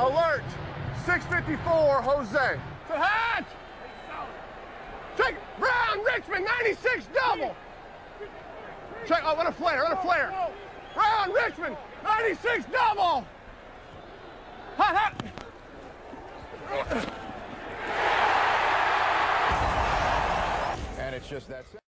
Alert, 654 Jose. To Hatch. Check, Brown, Richmond, 96 double. Check, oh, what a flare. Brown, Richmond, 96 double. Hot. And it's just that.